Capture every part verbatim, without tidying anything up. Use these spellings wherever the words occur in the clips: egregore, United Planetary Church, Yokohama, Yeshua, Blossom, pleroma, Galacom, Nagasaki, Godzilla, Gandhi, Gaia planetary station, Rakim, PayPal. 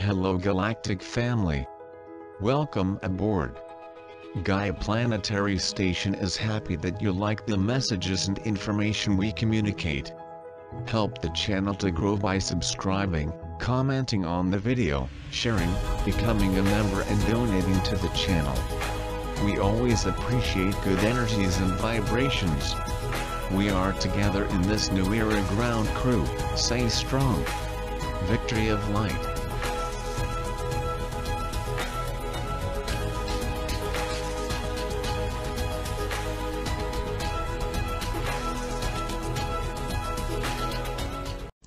Hello Galactic Family. Welcome aboard. Gaia Planetary Station is happy that you like the messages and information we communicate. Help the channel to grow by subscribing, commenting on the video, sharing, becoming a member and donating to the channel. We always appreciate good energies and vibrations. We are together in this new era. Ground crew, stay strong. Victory of light.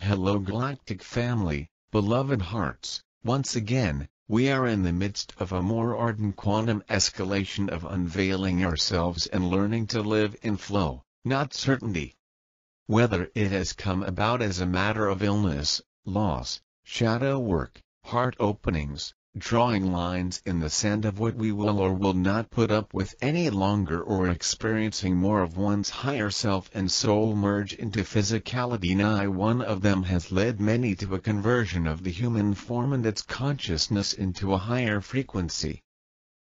Hello Galactic Family, beloved hearts, once again, we are in the midst of a more ardent quantum escalation of unveiling ourselves and learning to live in flow, not certainty. Whether it has come about as a matter of illness, loss, shadow work, heart openings, drawing lines in the sand of what we will or will not put up with any longer, or experiencing more of one's higher self and soul merge into physicality, nigh one of them has led many to a conversion of the human form and its consciousness into a higher frequency.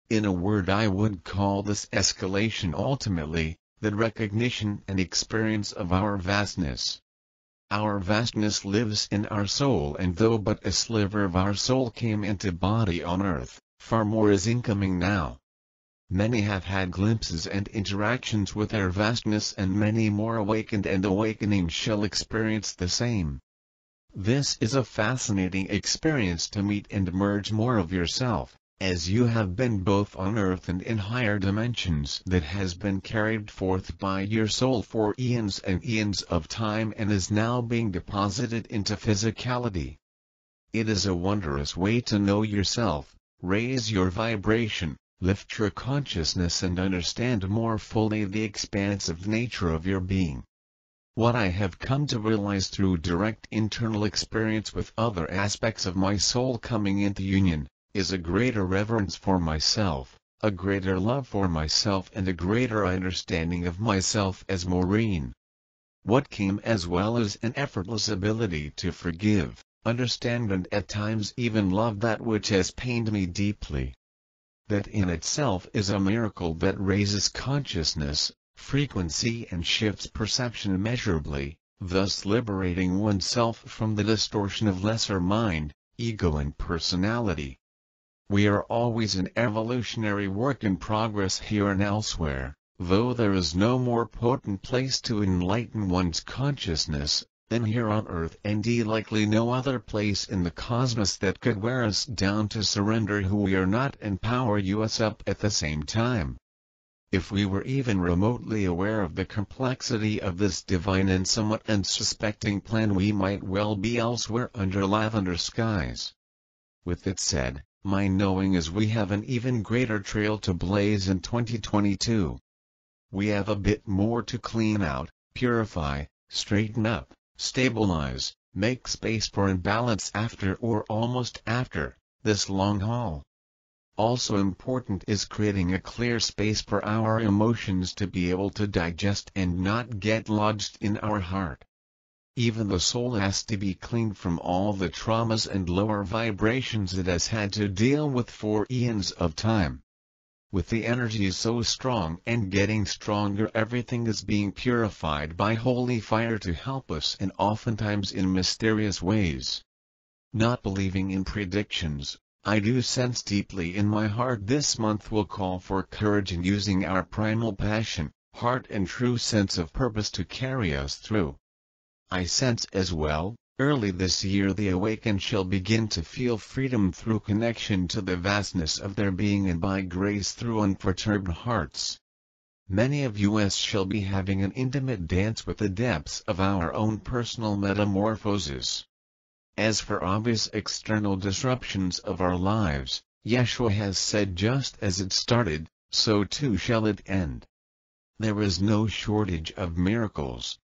In a word, I would call this escalation ultimately the recognition and experience of our vastness. Our vastness lives in our soul, and though but a sliver of our soul came into body on earth, far more is incoming now. Many have had glimpses and interactions with our vastness, and many more awakened and awakening shall experience the same. This is a fascinating experience, to meet and merge more of yourself, as you have been both on earth and in higher dimensions, that has been carried forth by your soul for eons and eons of time and is now being deposited into physicality. It is a wondrous way to know yourself, raise your vibration, lift your consciousness and understand more fully the expansive nature of your being. What I have come to realize through direct internal experience with other aspects of my soul coming into union, is a greater reverence for myself, a greater love for myself and a greater understanding of myself as Maureen. What came as well as an effortless ability to forgive, understand and at times even love that which has pained me deeply. That in itself is a miracle that raises consciousness, frequency and shifts perception measurably, thus liberating oneself from the distortion of lesser mind, ego and personality. We are always an evolutionary work in progress here and elsewhere, though there is no more potent place to enlighten one's consciousness than here on earth, and likely no other place in the cosmos that could wear us down to surrender who we are not and power us up at the same time. If we were even remotely aware of the complexity of this divine and somewhat unsuspecting plan, we might well be elsewhere under lavender skies. With it said, my knowing is we have an even greater trail to blaze in twenty twenty-two. We have a bit more to clean out, purify, straighten up, stabilize, make space for and balance after, or almost after, this long haul. Also important is creating a clear space for our emotions to be able to digest and not get lodged in our heart. Even the soul has to be cleaned from all the traumas and lower vibrations it has had to deal with for eons of time. With the energies so strong and getting stronger, everything is being purified by holy fire to help us, and oftentimes in mysterious ways. Not believing in predictions, I do sense deeply in my heart this month will call for courage in using our primal passion, heart and true sense of purpose to carry us through. I sense as well, early this year the awakened shall begin to feel freedom through connection to the vastness of their being and by grace through unperturbed hearts. Many of us shall be having an intimate dance with the depths of our own personal metamorphoses. As for obvious external disruptions of our lives, Yeshua has said, just as it started, so too shall it end. There is no shortage of miracles.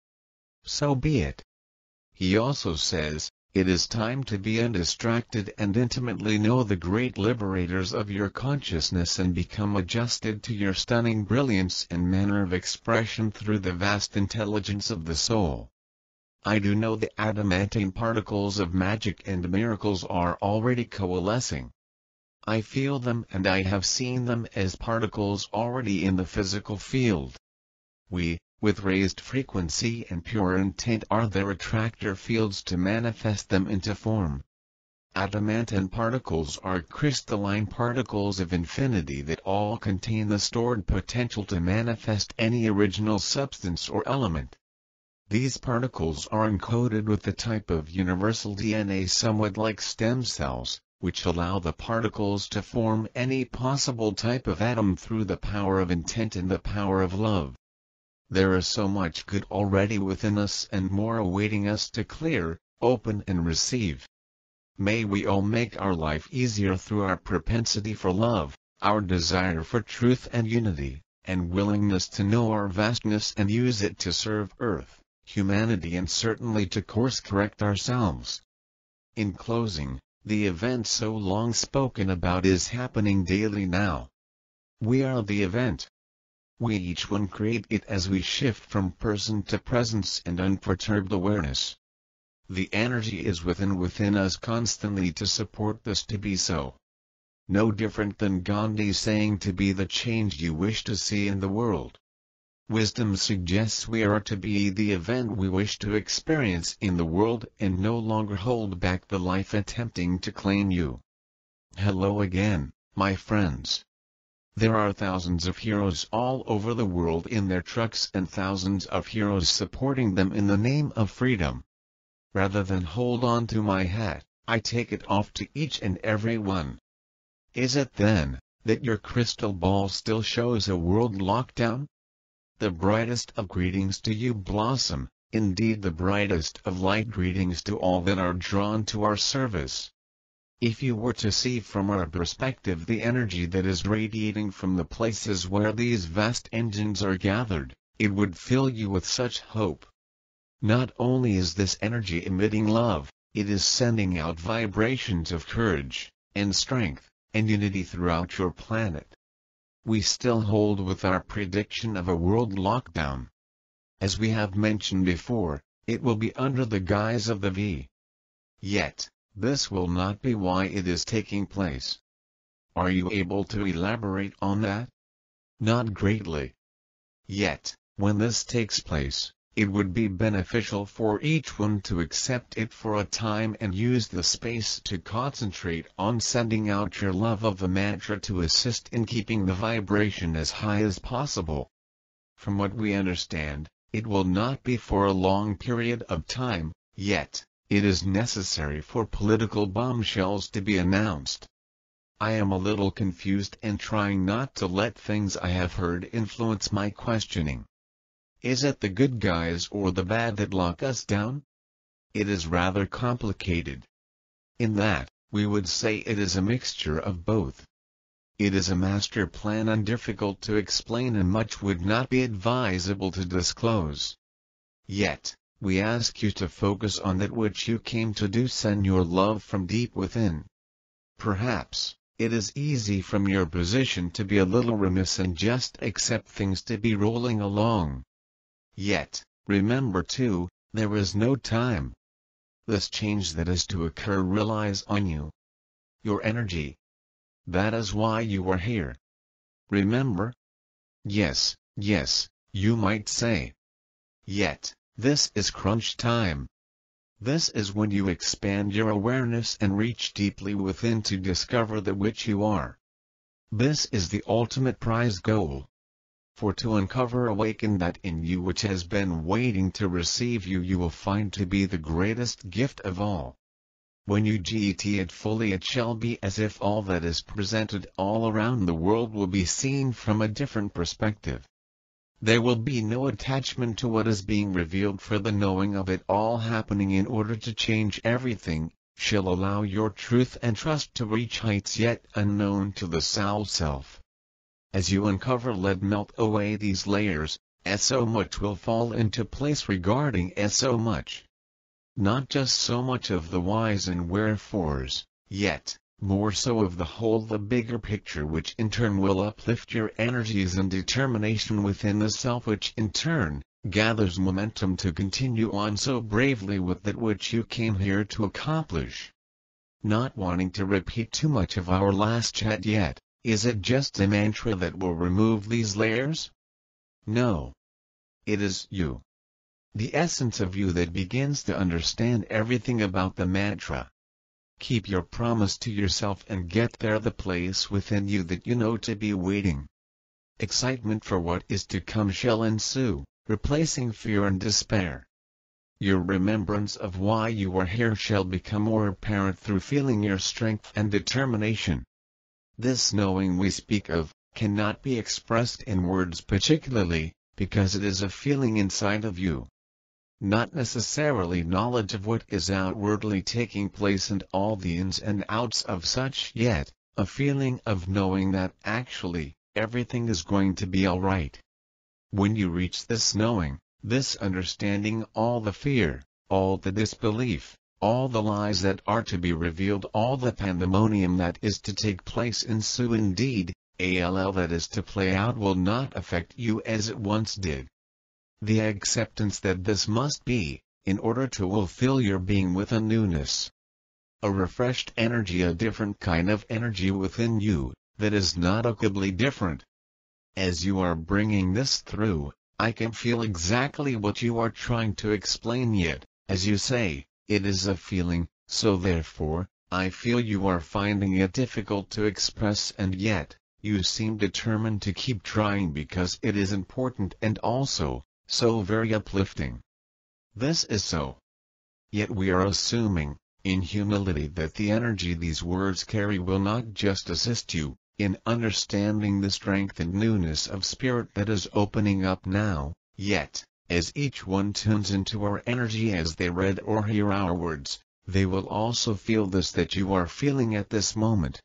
So be it. He also says, it is time to be undistracted and intimately know the great liberators of your consciousness and become adjusted to your stunning brilliance and manner of expression through the vast intelligence of the soul. I do know the adamantine particles of magic and miracles are already coalescing. I feel them and I have seen them as particles already in the physical field. We, with raised frequency and pure intent, are their attractor fields to manifest them into form. Adamantine particles are crystalline particles of infinity that all contain the stored potential to manifest any original substance or element. These particles are encoded with the type of universal D N A somewhat like stem cells, which allow the particles to form any possible type of atom through the power of intent and the power of love. There is so much good already within us and more awaiting us to clear, open and receive. May we all make our life easier through our propensity for love, our desire for truth and unity, and willingness to know our vastness and use it to serve Earth, humanity, and certainly to course-correct ourselves. In closing, the event so long spoken about is happening daily now. We are the event. We each one create it as we shift from person to presence and unperturbed awareness. The energy is within within us constantly to support this to be so. No different than Gandhi saying to be the change you wish to see in the world. Wisdom suggests we are to be the event we wish to experience in the world and no longer hold back the life attempting to claim you. Hello again, my friends. There are thousands of heroes all over the world in their trucks and thousands of heroes supporting them in the name of freedom. Rather than hold on to my hat, I take it off to each and every one. Is it then, that your crystal ball still shows a world lockdown? The brightest of greetings to you, Blossom, indeed the brightest of light greetings to all that are drawn to our service. If you were to see from our perspective the energy that is radiating from the places where these vast engines are gathered, it would fill you with such hope. Not only is this energy emitting love, it is sending out vibrations of courage, and strength, and unity throughout your planet. We still hold with our prediction of a world lockdown. As we have mentioned before, it will be under the guise of the V. Yet, this will not be why it is taking place. Are you able to elaborate on that? Not greatly. Yet, when this takes place, it would be beneficial for each one to accept it for a time and use the space to concentrate on sending out your love of the mantra to assist in keeping the vibration as high as possible. From what we understand, it will not be for a long period of time, yet, it is necessary for political bombshells to be announced. I am a little confused and trying not to let things I have heard influence my questioning. Is it the good guys or the bad that lock us down? It is rather complicated. In that, we would say it is a mixture of both. It is a master plan and difficult to explain and much would not be advisable to disclose. Yet, we ask you to focus on that which you came to do, send your love from deep within. Perhaps, it is easy from your position to be a little remiss and just accept things to be rolling along. Yet, remember too, there is no time. This change that is to occur relies on you. Your energy. That is why you are here. Remember? Yes, yes, you might say. Yet, this is crunch time. This is when you expand your awareness and reach deeply within to discover that which you are. This is the ultimate prize goal. For to uncover awaken that in you which has been waiting to receive you you will find to be the greatest gift of all. When you get it fully it shall be as if all that is presented all around the world will be seen from a different perspective. There will be no attachment to what is being revealed, for the knowing of it all happening in order to change everything, shall allow your truth and trust to reach heights yet unknown to the soul self. As you uncover, let melt away these layers, as so much will fall into place regarding as so much. Not just so much of the whys and wherefores, yet, more so of the whole, the bigger picture, which in turn will uplift your energies and determination within the self, which in turn, gathers momentum to continue on so bravely with that which you came here to accomplish. Not wanting to repeat too much of our last chat yet, is it just a mantra that will remove these layers? No. It is you. The essence of you that begins to understand everything about the mantra. Keep your promise to yourself and get there, the place within you that you know to be waiting. Excitement for what is to come shall ensue, replacing fear and despair. Your remembrance of why you are here shall become more apparent through feeling your strength and determination. This knowing we speak of cannot be expressed in words particularly, because it is a feeling inside of you. Not necessarily knowledge of what is outwardly taking place and all the ins and outs of such, yet a feeling of knowing that actually everything is going to be all right. When you reach this knowing, this understanding, all the fear, all the disbelief, all the lies that are to be revealed, all the pandemonium that is to take place ensue indeed, all that is to play out will not affect you as it once did. The acceptance that this must be, in order to will fill your being with a newness. A refreshed energy, a different kind of energy within you, that is not noticeably different. As you are bringing this through, I can feel exactly what you are trying to explain, yet, as you say, it is a feeling, so therefore, I feel you are finding it difficult to express, and yet, you seem determined to keep trying because it is important and also, so very uplifting. This is so. Yet we are assuming, in humility, that the energy these words carry will not just assist you in understanding the strength and newness of spirit that is opening up now, yet, as each one tunes into our energy as they read or hear our words, they will also feel this that you are feeling at this moment.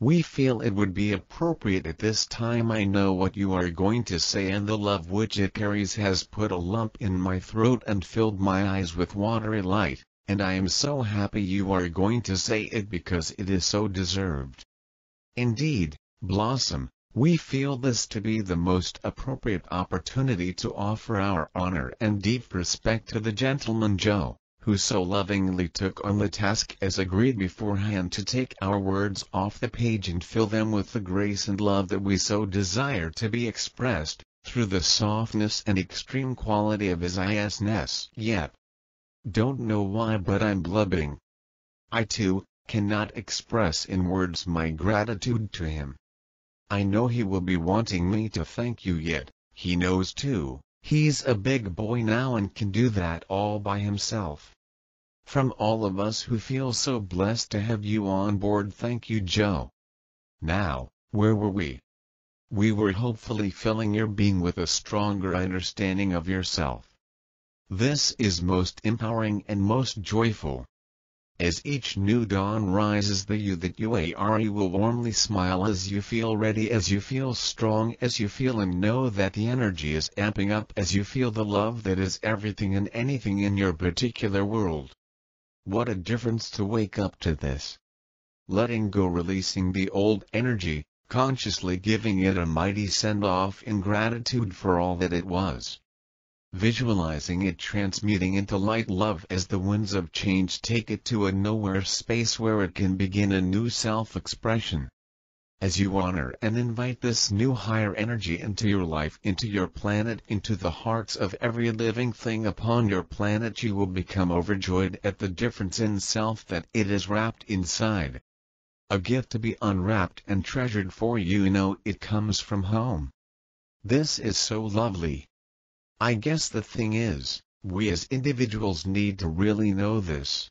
We feel it would be appropriate at this time. I know what you are going to say, and the love which it carries has put a lump in my throat and filled my eyes with watery light, and I am so happy you are going to say it because it is so deserved. Indeed, Blossom, we feel this to be the most appropriate opportunity to offer our honor and deep respect to the gentleman Joe, who so lovingly took on the task as agreed beforehand to take our words off the page and fill them with the grace and love that we so desire to be expressed, through the softness and extreme quality of his isness. Yep. Don't know why, but I'm blubbing. I too, cannot express in words my gratitude to him. I know he will be wanting me to thank you, yet he knows too, he's a big boy now and can do that all by himself. From all of us who feel so blessed to have you on board, thank you, Joe. Now, where were we? We were hopefully filling your being with a stronger understanding of yourself. This is most empowering and most joyful. As each new dawn rises, the you that you are will warmly smile as you feel ready, as you feel strong, as you feel and know that the energy is amping up, as you feel the love that is everything and anything in your particular world. What a difference to wake up to this! Letting go, releasing the old energy, consciously giving it a mighty send-off in gratitude for all that it was. Visualizing it transmuting into light love as the winds of change take it to a nowhere space where it can begin a new self-expression. As you honor and invite this new higher energy into your life, into your planet, into the hearts of every living thing upon your planet, you will become overjoyed at the difference in self that it is wrapped inside. A gift to be unwrapped and treasured, for you know it comes from home. This is so lovely. I guess the thing is, we as individuals need to really know this.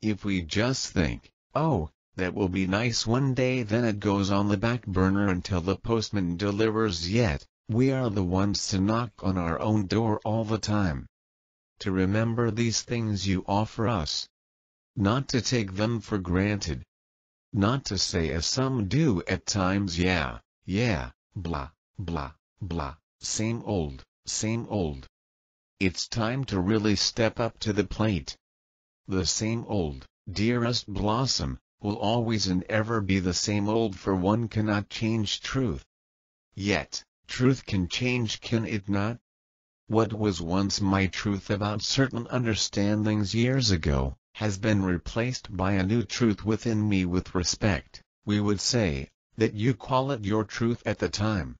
If we just think, oh, that will be nice one day, then it goes on the back burner until the postman delivers, yet, we are the ones to knock on our own door all the time. To remember these things you offer us. Not to take them for granted. Not to say, as some do at times, yeah, yeah, blah, blah, blah, same old. Same old. It's time to really step up to the plate. The same old, dearest Blossom, will always and ever be the same old, for one cannot change truth. Yet, truth can change, can it not? What was once my truth about certain understandings years ago, has been replaced by a new truth within me with respect, we would say, that you call it your truth at the time.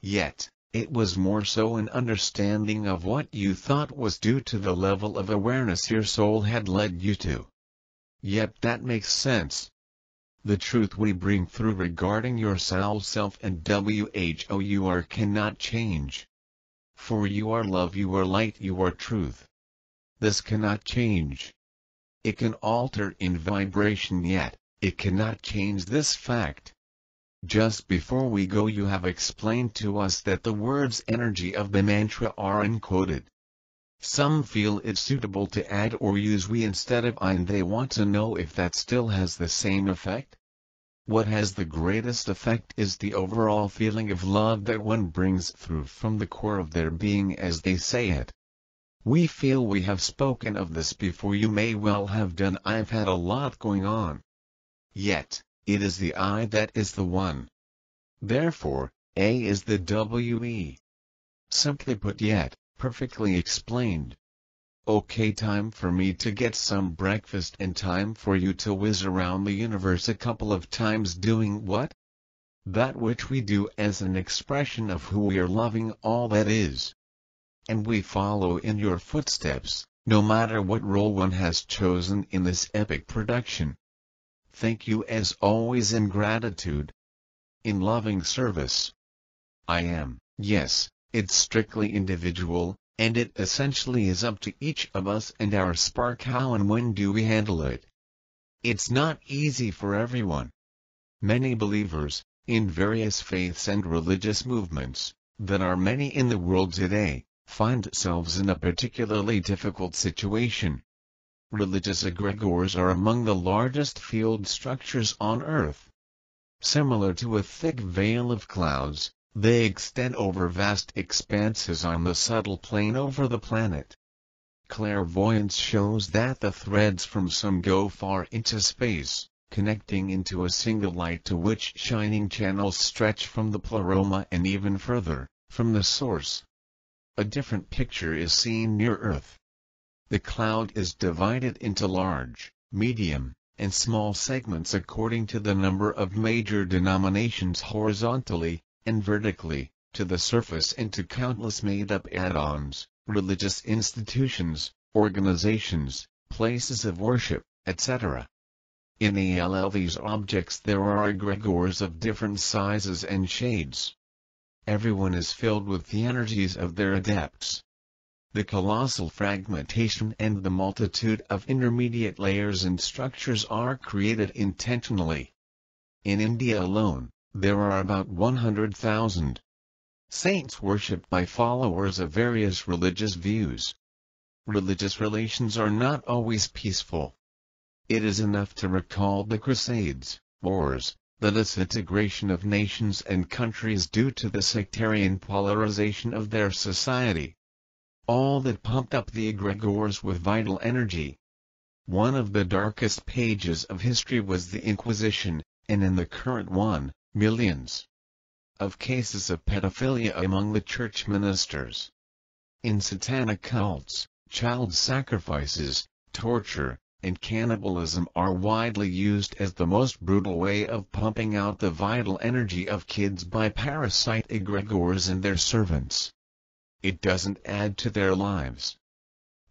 Yet, it was more so an understanding of what you thought was due to the level of awareness your soul had led you to. Yet that makes sense. The truth we bring through regarding your soul self and WHOUR cannot change. For you are love, you are light, you are truth. This cannot change. It can alter in vibration, yet it cannot change this fact. Just before we go, you have explained to us that the words energy of the mantra are encoded. Some feel it suitable to add or use we instead of I, and they want to know if that still has the same effect. What has the greatest effect is the overall feeling of love that one brings through from the core of their being as they say it. We feel we have spoken of this before, you may well have done, I've had a lot going on. Yet, it is the I that is the one. Therefore, A is the W E. Simply put, yet perfectly explained. Okay, time for me to get some breakfast and time for you to whiz around the universe a couple of times doing what? That which we do as an expression of who we are, loving all that is. And we follow in your footsteps, no matter what role one has chosen in this epic production. Thank you as always, in gratitude. In loving service. I am, yes. It's strictly individual, and it essentially is up to each of us and our spark how and when do we handle it. It's not easy for everyone. Many believers, in various faiths and religious movements, that are many in the world today, find themselves in a particularly difficult situation. Religious egregores are among the largest field structures on Earth. Similar to a thick veil of clouds, they extend over vast expanses on the subtle plane over the planet. Clairvoyance shows that the threads from some go far into space, connecting into a single light to which shining channels stretch from the pleroma and even further, from the source. A different picture is seen near Earth. The cloud is divided into large, medium, and small segments according to the number of major denominations horizontally and vertically, to the surface, and to countless made-up add-ons, religious institutions, organizations, places of worship, et cetera. In all these objects there are egregores of different sizes and shades. Everyone is filled with the energies of their adepts. The colossal fragmentation and the multitude of intermediate layers and structures are created intentionally. In India alone, there are about one hundred thousand saints worshipped by followers of various religious views. Religious relations are not always peaceful. It is enough to recall the Crusades, wars, the disintegration of nations and countries due to the sectarian polarization of their society. All that pumped up the egregores with vital energy. One of the darkest pages of history was the Inquisition, and in the current one, millions of cases of pedophilia among the church ministers. In satanic cults, child sacrifices, torture, and cannibalism are widely used as the most brutal way of pumping out the vital energy of kids by parasite egregores and their servants. It doesn't add to their lives.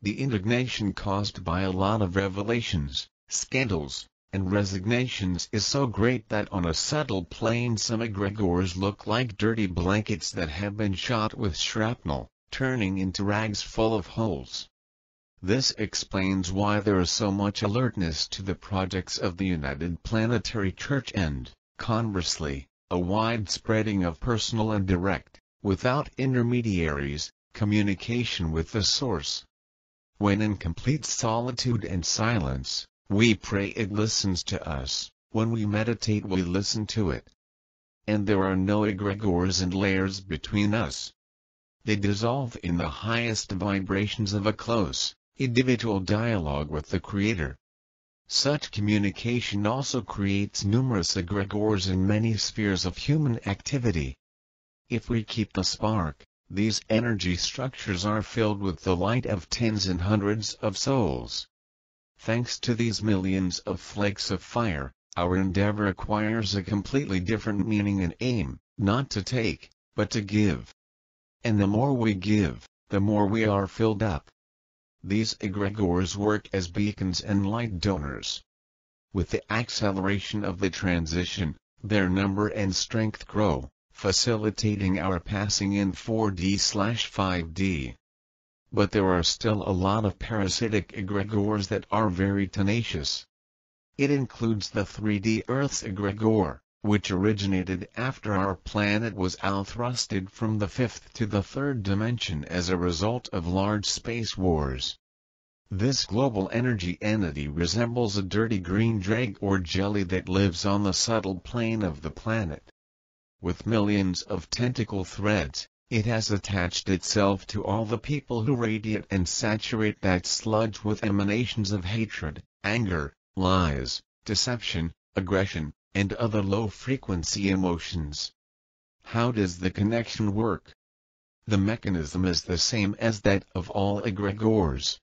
The indignation caused by a lot of revelations, scandals, and resignations is so great that on a subtle plane some egregores look like dirty blankets that have been shot with shrapnel, turning into rags full of holes. This explains why there is so much alertness to the projects of the United Planetary Church and, conversely, a wide spreading of personal and direct, without intermediaries, communication with the Source. When in complete solitude and silence, we pray, it listens to us; when we meditate, we listen to it. And there are no egregores and layers between us. They dissolve in the highest vibrations of a close, individual dialogue with the Creator. Such communication also creates numerous egregores in many spheres of human activity. If we keep the spark, these energy structures are filled with the light of tens and hundreds of souls. Thanks to these millions of flakes of fire, our endeavor acquires a completely different meaning and aim, not to take, but to give. And the more we give, the more we are filled up. These egregores work as beacons and light donors. With the acceleration of the transition, their number and strength grow, facilitating our passing in four D slash five D. But there are still a lot of parasitic egregores that are very tenacious. It includes the three D Earth's egregore, which originated after our planet was outthrusted from the fifth to the third dimension as a result of large space wars. This global energy entity resembles a dirty green drag or jelly that lives on the subtle plane of the planet. With millions of tentacle threads, it has attached itself to all the people who radiate and saturate that sludge with emanations of hatred, anger, lies, deception, aggression, and other low-frequency emotions. How does the connection work? The mechanism is the same as that of all egregores.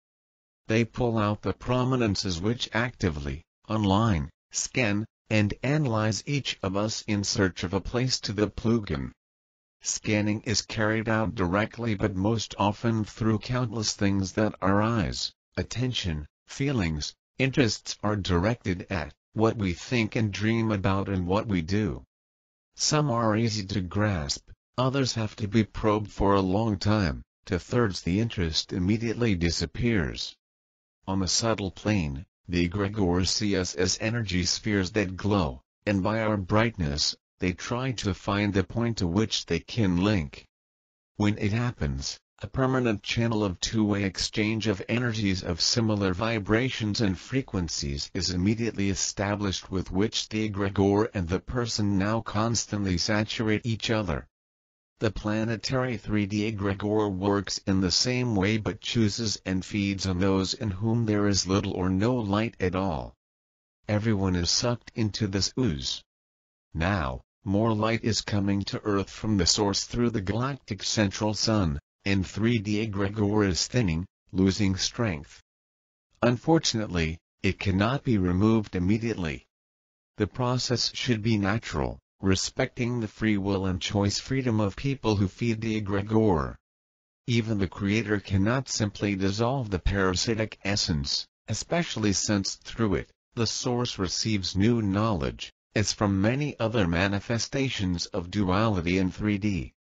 They pull out the prominences which actively, online, scan, and analyze each of us in search of a place to the Plugan. Scanning is carried out directly but most often through countless things that our eyes, attention, feelings, interests are directed at, what we think and dream about and what we do. Some are easy to grasp, others have to be probed for a long time, to thirds the interest immediately disappears. On the subtle plane, the egregores see us as energy spheres that glow, and by our brightness, they try to find the point to which they can link. When it happens, a permanent channel of two-way exchange of energies of similar vibrations and frequencies is immediately established with which the egregore and the person now constantly saturate each other. The planetary three D egregore works in the same way but chooses and feeds on those in whom there is little or no light at all. Everyone is sucked into this ooze. Now, more light is coming to Earth from the source through the galactic central sun, and three D egregore is thinning, losing strength. Unfortunately, it cannot be removed immediately. The process should be natural, respecting the free will and choice freedom of people who feed the egregore. Even the Creator cannot simply dissolve the parasitic essence, especially since through it, the Source receives new knowledge, as from many other manifestations of duality in three D.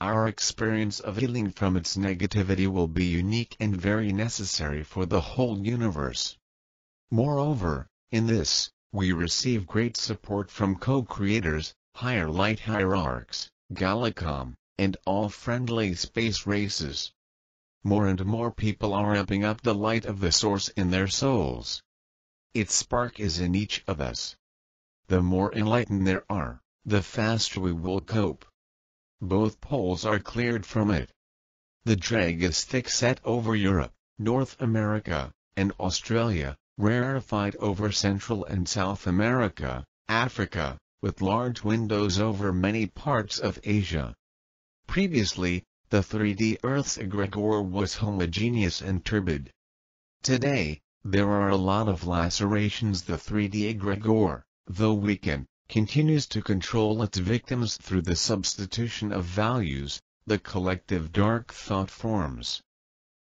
Our experience of healing from its negativity will be unique and very necessary for the whole universe. Moreover, in this, we receive great support from co-creators, higher light hierarchs, Galacom, and all friendly space races. More and more people are amping up the light of the source in their souls. Its spark is in each of us. The more enlightened there are, the faster we will cope. Both poles are cleared from it. The drag is thick-set over Europe, North America, and Australia, rarefied over Central and South America, Africa, with large windows over many parts of Asia. Previously, the three D Earth's egregore was homogeneous and turbid. Today, there are a lot of lacerations. The three D egregore, though weakened, continues to control its victims through the substitution of values, the collective dark thought forms.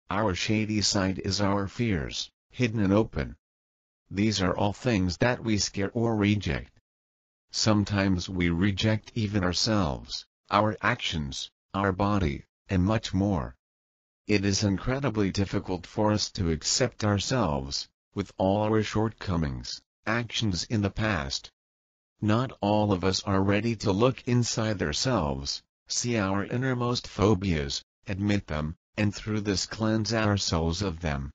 Our shady side is our fears, hidden and open. These are all things that we scare or reject. Sometimes we reject even ourselves, our actions, our body, and much more. It is incredibly difficult for us to accept ourselves, with all our shortcomings, actions in the past. Not all of us are ready to look inside ourselves, see our innermost phobias, admit them, and through this cleanse ourselves of them.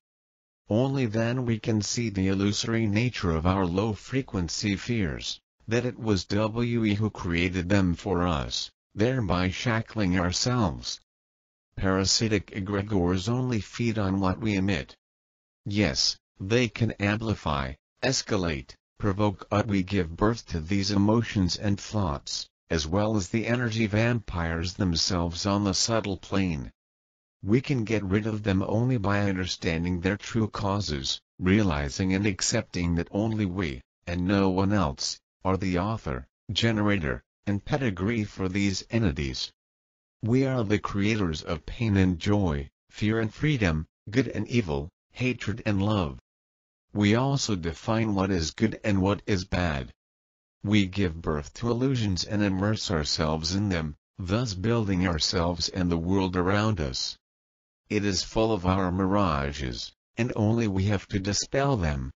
Only then we can see the illusory nature of our low-frequency fears, that it was we who created them for us, thereby shackling ourselves. Parasitic egregores only feed on what we emit. Yes, they can amplify, escalate, provoke us. We give birth to these emotions and thoughts, as well as the energy vampires themselves on the subtle plane. We can get rid of them only by understanding their true causes, realizing and accepting that only we, and no one else, are the author, generator, and pedigree for these entities. We are the creators of pain and joy, fear and freedom, good and evil, hatred and love. We also define what is good and what is bad. We give birth to illusions and immerse ourselves in them, thus building ourselves and the world around us. It is full of our mirages, and only we have to dispel them.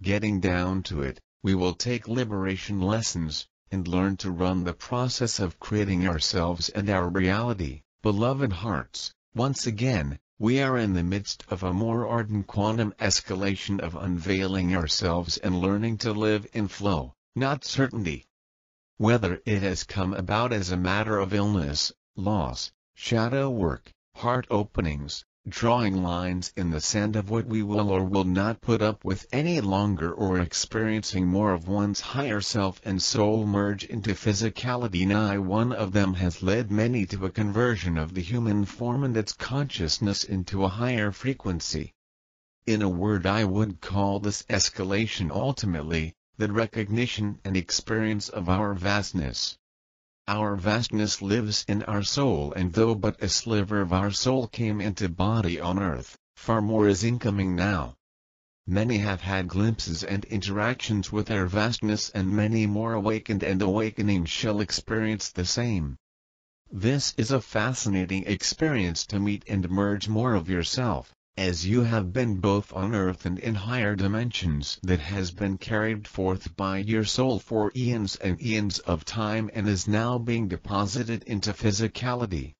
Getting down to it, we will take liberation lessons, and learn to run the process of creating ourselves and our reality. Beloved hearts, once again, we are in the midst of a more ardent quantum escalation of unveiling ourselves and learning to live in flow, not certainty. Whether it has come about as a matter of illness, loss, shadow work, heart openings, drawing lines in the sand of what we will or will not put up with any longer, or experiencing more of one's higher self and soul merge into physicality, nigh one of them has led many to a conversion of the human form and its consciousness into a higher frequency. In a word, I would call this escalation ultimately the recognition and experience of our vastness. Our vastness lives in our soul, and though but a sliver of our soul came into body on earth, far more is incoming now. Many have had glimpses and interactions with our vastness, and many more awakened and awakening shall experience the same. This is a fascinating experience, to meet and merge more of yourself, as you have been both on earth and in higher dimensions, that has been carried forth by your soul for eons and eons of time and is now being deposited into physicality.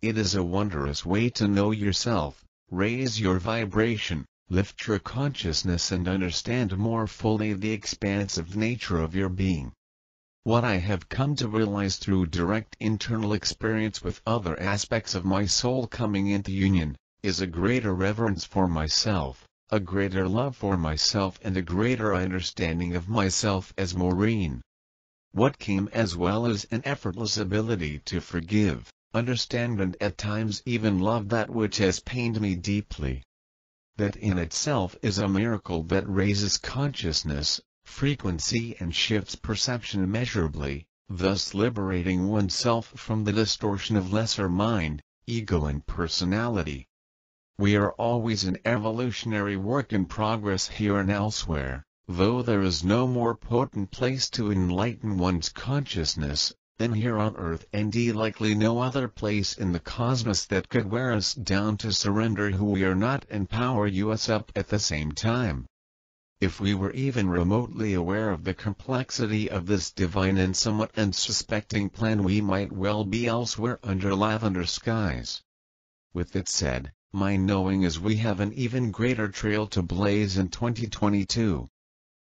It is a wondrous way to know yourself, raise your vibration, lift your consciousness, and understand more fully the expansive nature of your being. What I have come to realize through direct internal experience with other aspects of my soul coming into union, is a greater reverence for myself, a greater love for myself, and a greater understanding of myself as Maureen. What came as well as an effortless ability to forgive, understand, and at times even love that which has pained me deeply. That in itself is a miracle that raises consciousness, frequency, and shifts perception measurably, thus liberating oneself from the distortion of lesser mind, ego, and personality. We are always an evolutionary work in progress here and elsewhere, though there is no more potent place to enlighten one's consciousness than here on earth, and likely no other place in the cosmos that could wear us down to surrender who we are not and power us up at the same time. If we were even remotely aware of the complexity of this divine and somewhat unsuspecting plan, we might well be elsewhere under lavender skies. With that said, my knowing is we have an even greater trail to blaze in twenty twenty-two.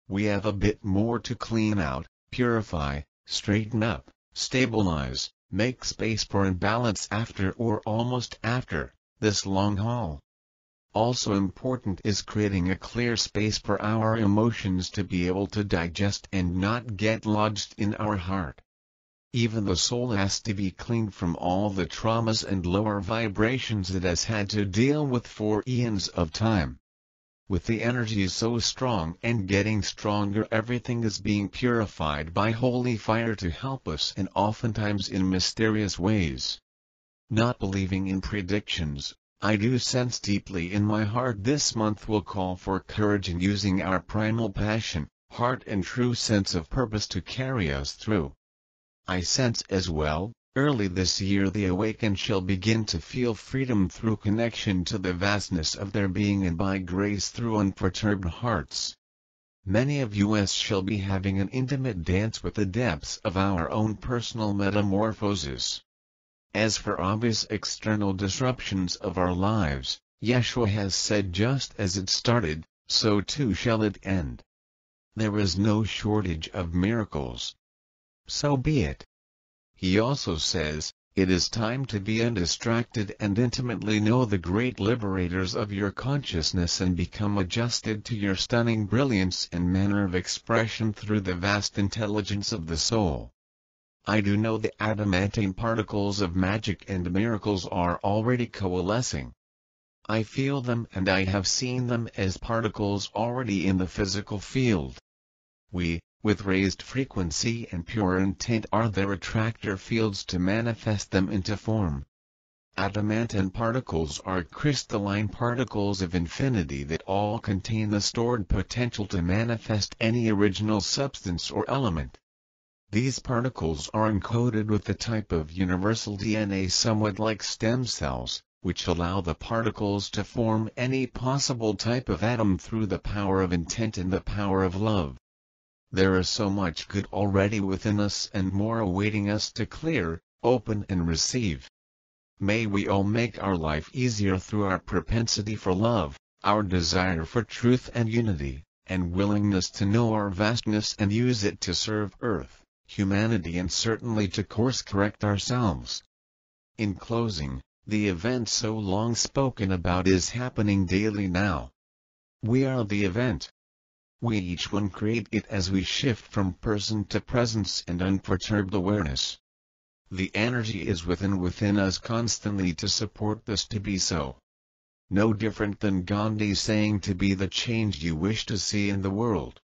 We have a bit more to clean out, purify, straighten up, stabilize, make space for, and balance after, or almost after, this long haul. Also important is creating a clear space for our emotions to be able to digest and not get lodged in our heart. Even the soul has to be cleaned from all the traumas and lower vibrations it has had to deal with for eons of time. With the energies so strong and getting stronger, everything is being purified by holy fire to help us, and oftentimes in mysterious ways. Not believing in predictions, I do sense deeply in my heart this month will call for courage in using our primal passion, heart, and true sense of purpose to carry us through. I sense as well, early this year the awakened shall begin to feel freedom through connection to the vastness of their being, and by grace through unperturbed hearts. Many of us shall be having an intimate dance with the depths of our own personal metamorphosis. As for obvious external disruptions of our lives, Yeshua has said, just as it started, so too shall it end. There is no shortage of miracles. So be it. He also says, it is time to be undistracted and intimately know the great liberators of your consciousness and become adjusted to your stunning brilliance and manner of expression through the vast intelligence of the soul. I do know the adamantine particles of magic and miracles are already coalescing. I feel them and I have seen them as particles already in the physical field. We, with raised frequency and pure intent, are their attractor fields to manifest them into form. Adamantine particles are crystalline particles of infinity that all contain the stored potential to manifest any original substance or element. These particles are encoded with the type of universal D N A somewhat like stem cells, which allow the particles to form any possible type of atom through the power of intent and the power of love. There is so much good already within us and more awaiting us to clear, open and receive. May we all make our life easier through our propensity for love, our desire for truth and unity, and willingness to know our vastness and use it to serve Earth, humanity, and certainly to course correct ourselves. In closing, the event so long spoken about is happening daily now. We are the event. We each one create it as we shift from person to presence and unperturbed awareness. The energy is within within us constantly to support this to be so. No different than Gandhi saying to be the change you wish to see in the world.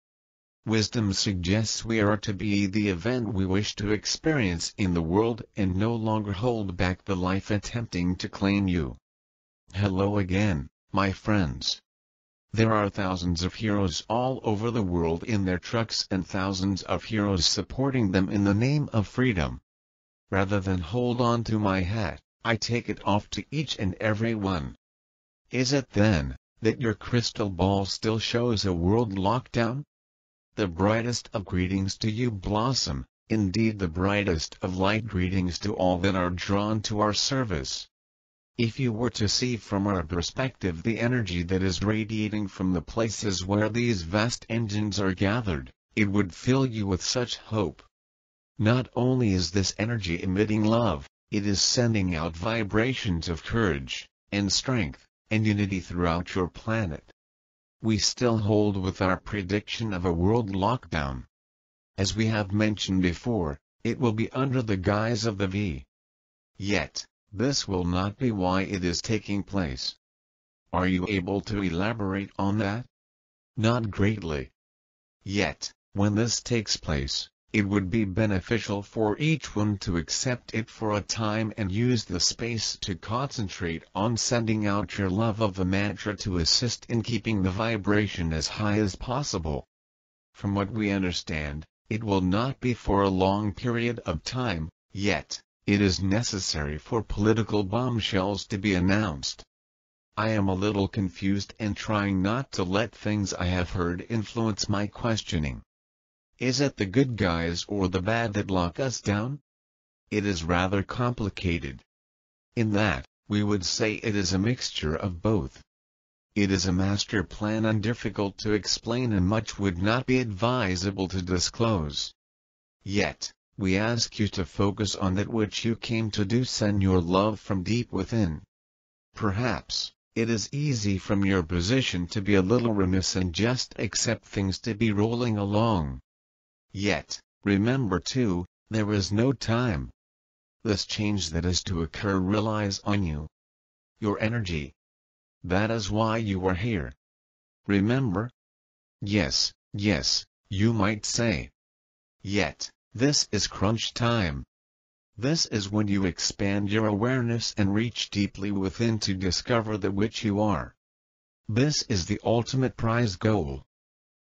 Wisdom suggests we are to be the event we wish to experience in the world and no longer hold back the life attempting to claim you. Hello again, my friends. There are thousands of heroes all over the world in their trucks and thousands of heroes supporting them in the name of freedom. Rather than hold on to my hat, I take it off to each and every one. Is it then, that your crystal ball still shows a world lockdown? The brightest of greetings to you, Blossom, indeed the brightest of light greetings to all that are drawn to our service. If you were to see from our perspective the energy that is radiating from the places where these vast engines are gathered, it would fill you with such hope. Not only is this energy emitting love, it is sending out vibrations of courage, and strength, and unity throughout your planet. We still hold with our prediction of a world lockdown. As we have mentioned before, it will be under the guise of the V. Yet, this will not be why it is taking place. Are you able to elaborate on that? Not greatly. Yet, when this takes place, it would be beneficial for each one to accept it for a time and use the space to concentrate on sending out your love of the mantra to assist in keeping the vibration as high as possible. From what we understand, it will not be for a long period of time, yet, it is necessary for political bombshells to be announced. I am a little confused and trying not to let things I have heard influence my questioning. Is it the good guys or the bad that lock us down? It is rather complicated. In that, we would say it is a mixture of both. It is a master plan and difficult to explain and much would not be advisable to disclose. Yet, we ask you to focus on that which you came to do, send your love from deep within. Perhaps, it is easy from your position to be a little remiss and just accept things to be rolling along. Yet, remember too, there is no time. This change that is to occur relies on you. Your energy. That is why you are here. Remember? Yes, yes, you might say. Yet, this is crunch time. This is when you expand your awareness and reach deeply within to discover the which you are. This is the ultimate prize goal.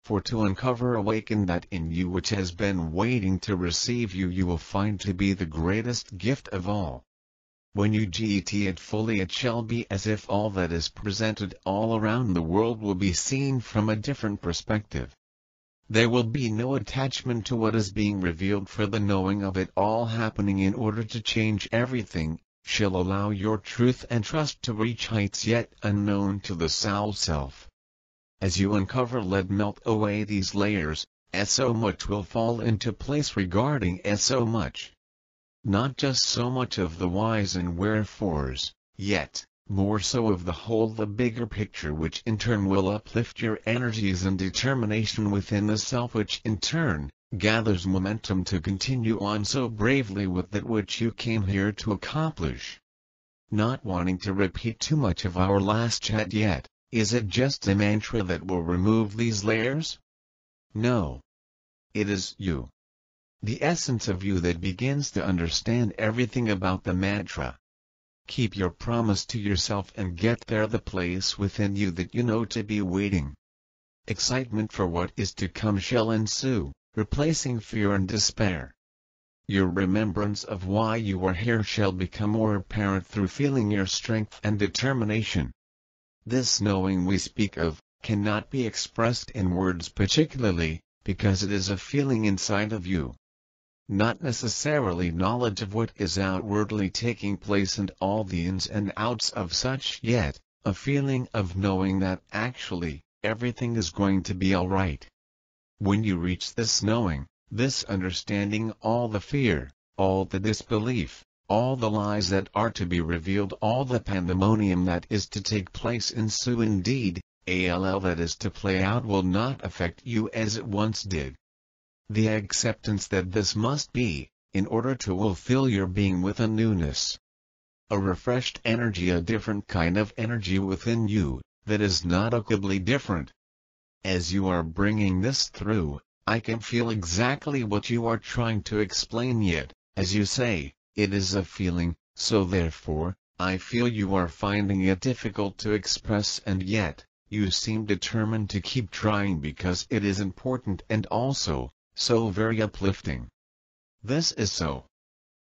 For to uncover, awaken that in you which has been waiting to receive you, you will find to be the greatest gift of all. When you get it fully, it shall be as if all that is presented all around the world will be seen from a different perspective. There will be no attachment to what is being revealed, for the knowing of it all happening in order to change everything shall allow your truth and trust to reach heights yet unknown to the soul self. As you uncover, let melt away these layers, as so much will fall into place regarding as so much. Not just so much of the whys and wherefores, yet, more so of the whole, the bigger picture, which in turn will uplift your energies and determination within the self, which in turn, gathers momentum to continue on so bravely with that which you came here to accomplish. Not wanting to repeat too much of our last chat yet, is it just the mantra that will remove these layers? No. It is you. The essence of you that begins to understand everything about the mantra. Keep your promise to yourself and get there, the place within you that you know to be waiting. Excitement for what is to come shall ensue, replacing fear and despair. Your remembrance of why you are here shall become more apparent through feeling your strength and determination. This knowing we speak of cannot be expressed in words particularly, because it is a feeling inside of you. Not necessarily knowledge of what is outwardly taking place and all the ins and outs of such, yet a feeling of knowing that actually everything is going to be all right. When you reach this knowing, this understanding, all the fear, all the disbelief, all the lies that are to be revealed, all the pandemonium that is to take place ensue indeed, all that is to play out will not affect you as it once did. The acceptance that this must be, in order to will fill your being with a newness, a refreshed energy, a different kind of energy within you, that is not noticeably different. As you are bringing this through, I can feel exactly what you are trying to explain, yet, as you say, it is a feeling, so therefore, I feel you are finding it difficult to express, and yet, you seem determined to keep trying because it is important and also so very uplifting. This is so.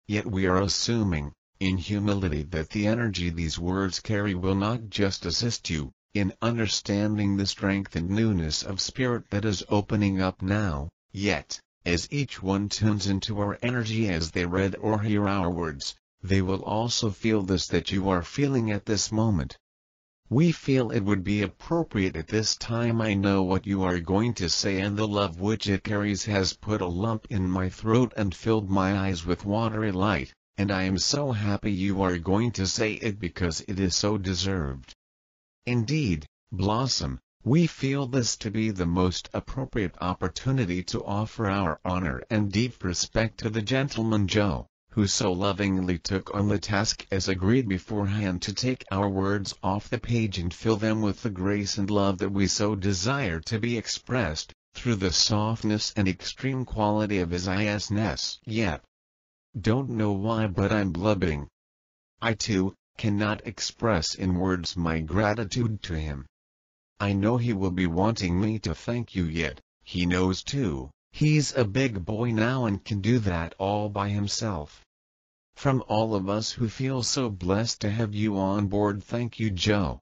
Yet we are assuming, in humility, that the energy these words carry will not just assist you in understanding the strength and newness of spirit that is opening up now, yet, as each one tunes into our energy as they read or hear our words, they will also feel this that you are feeling at this moment. We feel it would be appropriate at this time. I know what you are going to say, and the love which it carries has put a lump in my throat and filled my eyes with watery light, and I am so happy you are going to say it because it is so deserved. Indeed, Blossom, we feel this to be the most appropriate opportunity to offer our honor and deep respect to the gentleman Joe, who so lovingly took on the task as agreed beforehand to take our words off the page and fill them with the grace and love that we so desire to be expressed, through the softness and extreme quality of his isness. Yep. Don't know why, but I'm blubbing. I too, cannot express in words my gratitude to him. I know he will be wanting me to thank you, yet, he knows too, he's a big boy now and can do that all by himself. From all of us who feel so blessed to have you on board, thank you, Joe.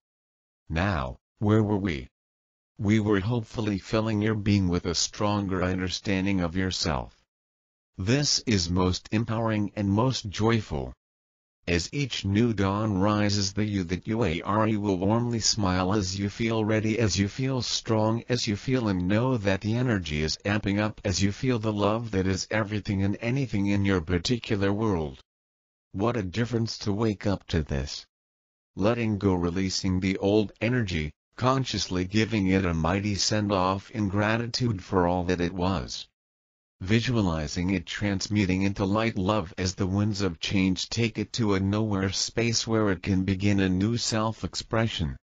Now, where were we? We were hopefully filling your being with a stronger understanding of yourself. This is most empowering and most joyful. As each new dawn rises, the you that you are will warmly smile as you feel ready, as you feel strong, as you feel and know that the energy is amping up, as you feel the love that is everything and anything in your particular world. What a difference to wake up to this! Letting go, releasing the old energy, consciously giving it a mighty send-off in gratitude for all that it was. Visualizing it transmuting into light love as the winds of change take it to a nowhere space where it can begin a new self-expression.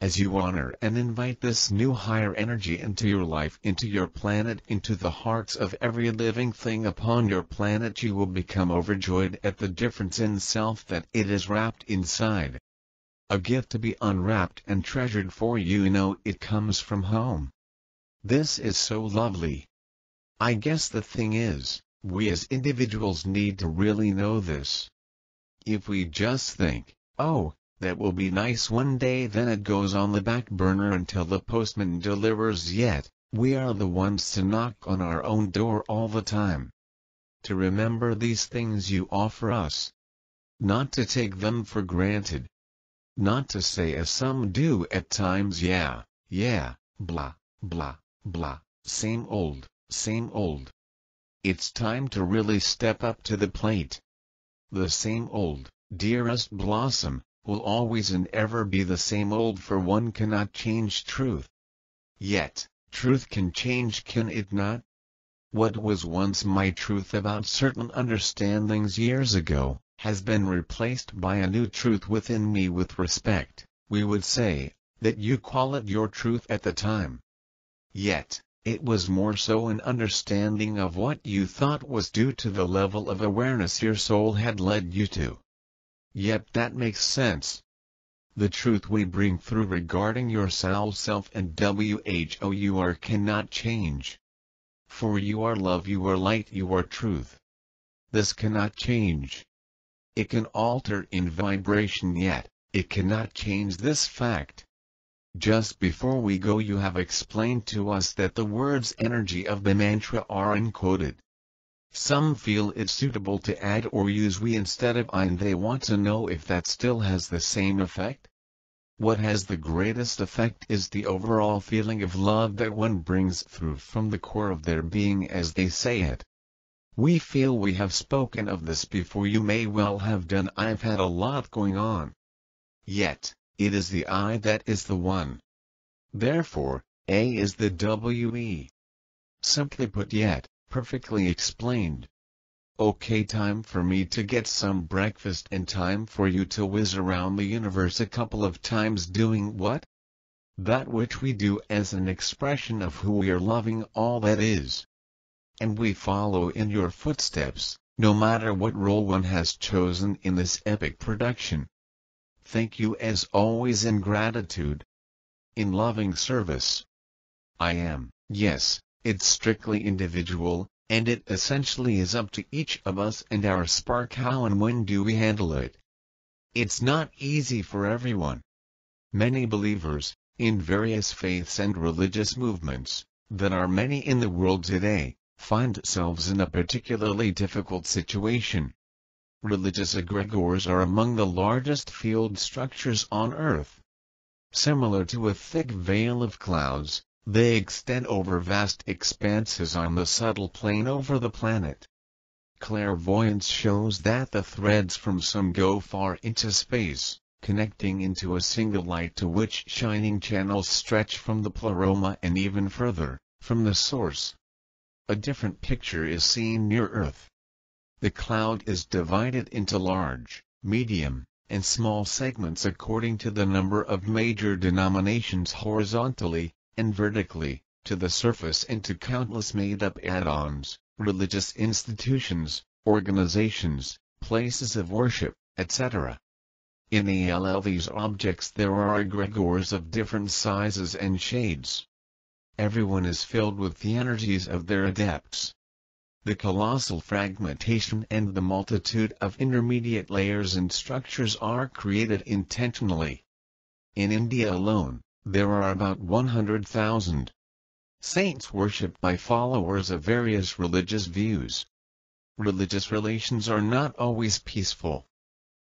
As you honor and invite this new higher energy into your life, into your planet, into the hearts of every living thing upon your planet, you will become overjoyed at the difference in self that it is wrapped inside. A gift to be unwrapped and treasured, for you know it comes from home. This is so lovely. I guess the thing is, we as individuals need to really know this. If we just think, oh, that will be nice one day, then it goes on the back burner until the postman delivers, yet, we are the ones to knock on our own door all the time. To remember these things you offer us. Not to take them for granted. Not to say, as some do at times, yeah, yeah, blah, blah, blah, same old. Same old. It's time to really step up to the plate. The same old, dearest Blossom, will always and ever be the same old, for one cannot change truth. Yet, truth can change, can it not? What was once my truth about certain understandings years ago, has been replaced by a new truth within me with respect, we would say, that you call it your truth at the time. Yet, it was more so an understanding of what you thought was due to the level of awareness your soul had led you to. Yet that makes sense. The truth we bring through regarding yourself self and WHOUR cannot change. For you are love, you are light, you are truth. This cannot change. It can alter in vibration, yet it cannot change this fact. Just before we go, you have explained to us that the words energy of the mantra are encoded. Some feel it suitable to add or use we instead of I, and they want to know if that still has the same effect. What has the greatest effect is the overall feeling of love that one brings through from the core of their being as they say it. We feel we have spoken of this before, you may well have done, I've had a lot going on. Yet, it is the I that is the one. Therefore, A is the W E. Simply put, yet, perfectly explained. Okay, time for me to get some breakfast and time for you to whiz around the universe a couple of times doing what? That which we do as an expression of who we are, loving all that is. And we follow in your footsteps, no matter what role one has chosen in this epic production. Thank you as always, in gratitude. In loving service. I am, yes, it's strictly individual, and it essentially is up to each of us and our spark how and when do we handle it. It's not easy for everyone. Many believers, in various faiths and religious movements, that are many in the world today, find themselves in a particularly difficult situation. Religious egregores are among the largest field structures on Earth. Similar to a thick veil of clouds, they extend over vast expanses on the subtle plane over the planet. Clairvoyance shows that the threads from some go far into space, connecting into a single light to which shining channels stretch from the pleroma and even further, from the source. A different picture is seen near Earth. The cloud is divided into large, medium, and small segments according to the number of major denominations horizontally and vertically, to the surface, into countless made-up add-ons, religious institutions, organizations, places of worship, et cetera. In all these objects there are egregores of different sizes and shades. Everyone is filled with the energies of their adepts. The colossal fragmentation and the multitude of intermediate layers and structures are created intentionally. In India alone, there are about one hundred thousand saints worshipped by followers of various religious views. Religious relations are not always peaceful.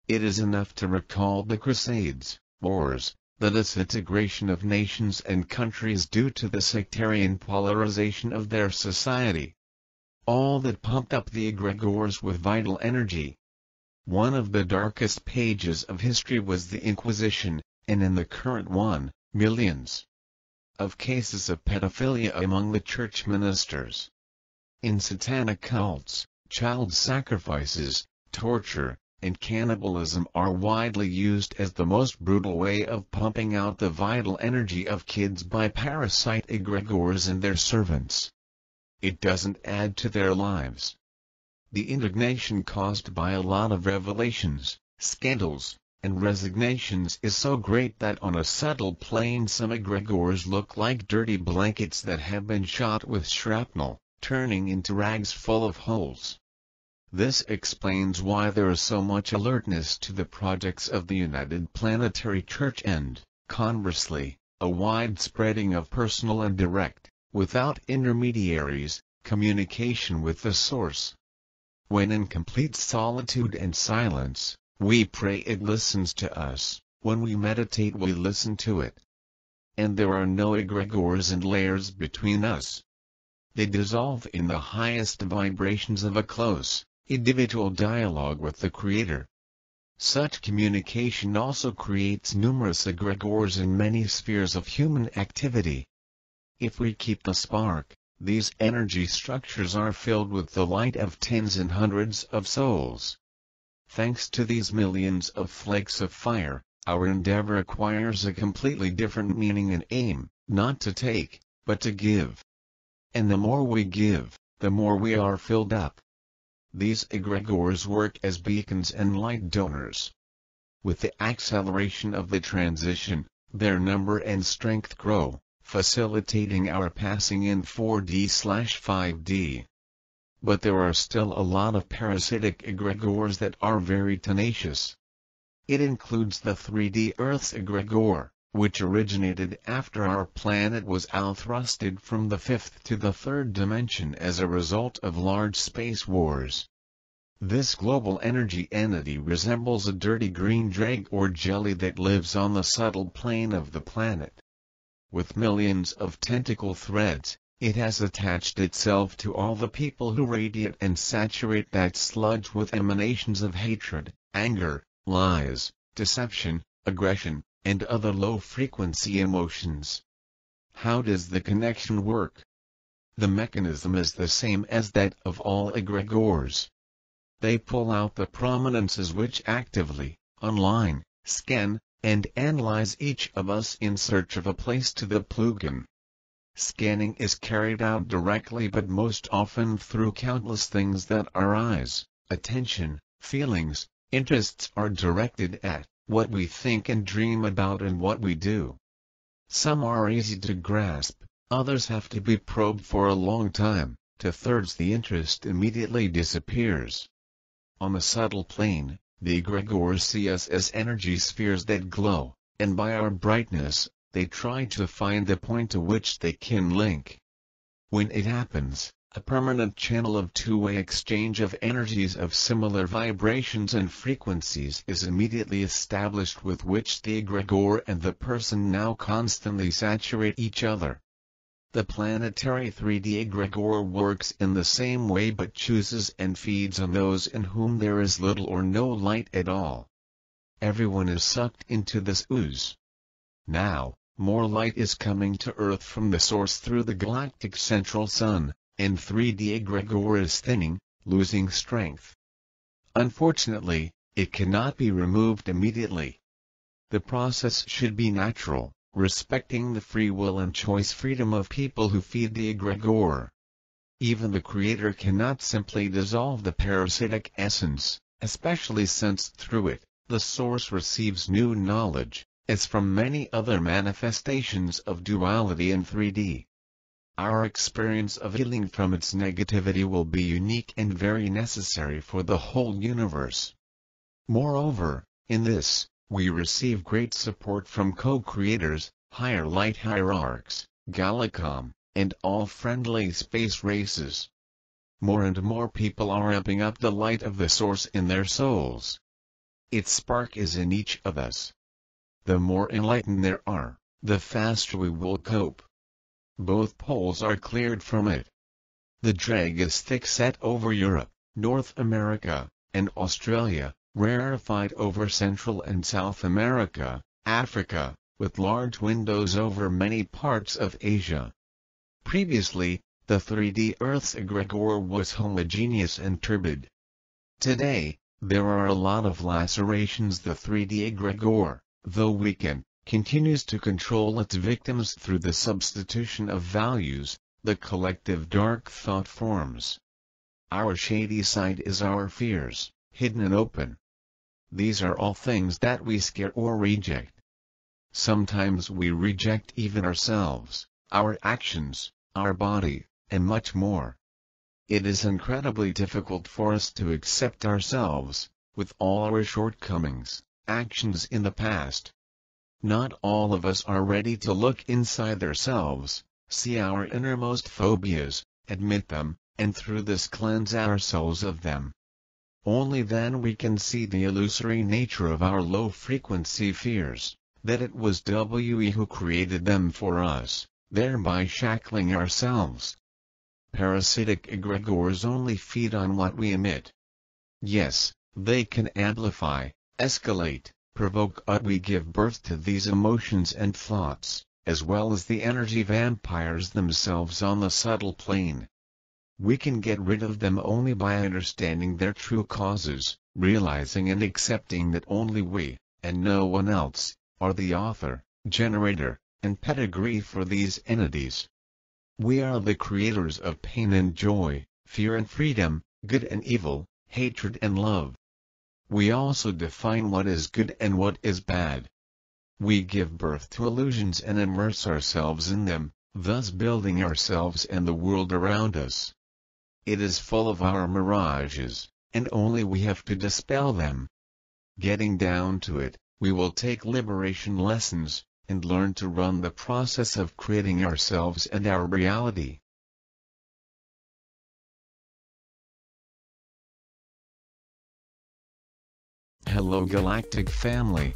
It is enough to recall the Crusades, wars, the disintegration of nations and countries due to the sectarian polarization of their society. All that pumped up the egregores with vital energy. One of the darkest pages of history was the Inquisition, and in the current one, millions of cases of pedophilia among the church ministers. In satanic cults, child sacrifices, torture, and cannibalism are widely used as the most brutal way of pumping out the vital energy of kids by parasite egregores and their servants. It doesn't add to their lives. The indignation caused by a lot of revelations, scandals, and resignations is so great that on a subtle plane some egregores look like dirty blankets that have been shot with shrapnel, turning into rags full of holes. This explains why there is so much alertness to the projects of the United Planetary Church and, conversely, a wide spreading of personal and direct, without intermediaries, communication with the source. When in complete solitude and silence, we pray, it listens to us; when we meditate, we listen to it. And there are no egregores and layers between us. They dissolve in the highest vibrations of a close, individual dialogue with the Creator. Such communication also creates numerous egregores in many spheres of human activity. If we keep the spark, These energy structures are filled with the light of tens and hundreds of souls. Thanks to these millions of flakes of fire, our endeavor acquires a completely different meaning and aim, not to take, but to give. And the more we give, the more we are filled up. These egregores work as beacons and light donors. With the acceleration of the transition, their number and strength grow, facilitating our passing in four D slash five D. But there are still a lot of parasitic egregores that are very tenacious. It includes the three D Earth's egregore, which originated after our planet was outthrusted from the fifth to the third dimension as a result of large space wars. This global energy entity resembles a dirty green drag or jelly that lives on the subtle plane of the planet. With millions of tentacle threads, it has attached itself to all the people who radiate and saturate that sludge with emanations of hatred, anger, lies, deception, aggression, and other low-frequency emotions. How does the connection work? The mechanism is the same as that of all egregores. They pull out the prominences which actively, online, scan, and analyze each of us in search of a place to the Plugon. Scanning is carried out directly but most often through countless things that our eyes, attention, feelings, interests are directed at, what we think and dream about and what we do. Some are easy to grasp, others have to be probed for a long time, to thirds the interest immediately disappears. On the subtle plane, the egregores see us as energy spheres that glow, and by our brightness, they try to find the point to which they can link. When it happens, a permanent channel of two-way exchange of energies of similar vibrations and frequencies is immediately established with which the egregore and the person now constantly saturate each other. The planetary three D egregore works in the same way but chooses and feeds on those in whom there is little or no light at all. Everyone is sucked into this ooze. Now, more light is coming to Earth from the source through the galactic central sun, and three D egregore is thinning, losing strength. Unfortunately, it cannot be removed immediately. The process should be natural, respecting the free will and choice freedom of people who feed the egregore. Even the Creator cannot simply dissolve the parasitic essence, especially since through it, the Source receives new knowledge, as from many other manifestations of duality in three D. Our experience of healing from its negativity will be unique and very necessary for the whole universe. Moreover, in this, we receive great support from co-creators, higher light hierarchs, Galacom, and all friendly space races. More and more people are upping up the light of the source in their souls. Its spark is in each of us. The more enlightened there are, the faster we will cope. Both poles are cleared from it. The drag is thick-set over Europe, North America, and Australia, rarefied over Central and South America, Africa, with large windows over many parts of Asia. Previously, the three D Earth's egregore was homogeneous and turbid. Today, there are a lot of lacerations. The three D egregore, though weakened, continues to control its victims through the substitution of values, the collective dark thought forms. Our shady side is our fears, hidden and open. These are all things that we scare or reject. Sometimes we reject even ourselves, our actions, our body, and much more. It is incredibly difficult for us to accept ourselves, with all our shortcomings, actions in the past. Not all of us are ready to look inside ourselves, see our innermost phobias, admit them, and through this cleanse our souls of them. Only then we can see the illusory nature of our low-frequency fears, that it was we who created them for us, thereby shackling ourselves. Parasitic egregores only feed on what we emit. Yes, they can amplify, escalate, provoke us. We give birth to these emotions and thoughts, as well as the energy vampires themselves on the subtle plane. We can get rid of them only by understanding their true causes, realizing and accepting that only we, and no one else, are the author, generator, and pedigree for these entities. We are the creators of pain and joy, fear and freedom, good and evil, hatred and love. We also define what is good and what is bad. We give birth to illusions and immerse ourselves in them, thus building ourselves and the world around us. It is full of our mirages, and only we have to dispel them. Getting down to it, we will take liberation lessons, and learn to run the process of creating ourselves and our reality. Hello Galactic Family.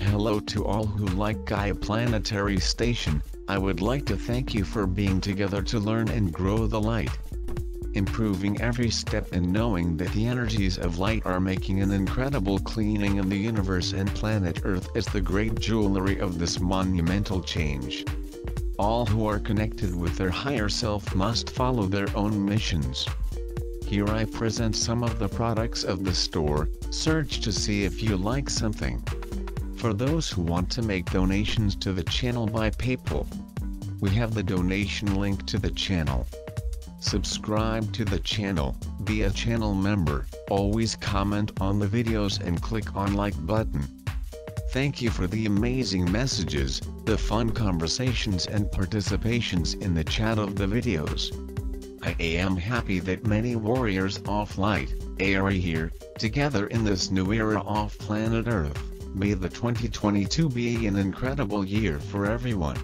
Hello to all who like Gaia Planetary Station. I would like to thank you for being together to learn and grow the light. Improving every step and knowing that the energies of light are making an incredible cleaning of the universe and planet Earth is the great jewelry of this monumental change. All who are connected with their higher self must follow their own missions. Here I present some of the products of the store. Search to see if you like something. For those who want to make donations to the channel by PayPal, we have the donation link to the channel. Subscribe to the channel, be a channel member, always comment on the videos and click on like button. Thank you for the amazing messages, the fun conversations and participations in the chat of the videos. I am happy that many warriors of light are here, together in this new era of planet Earth. May the twenty twenty-two be an incredible year for everyone.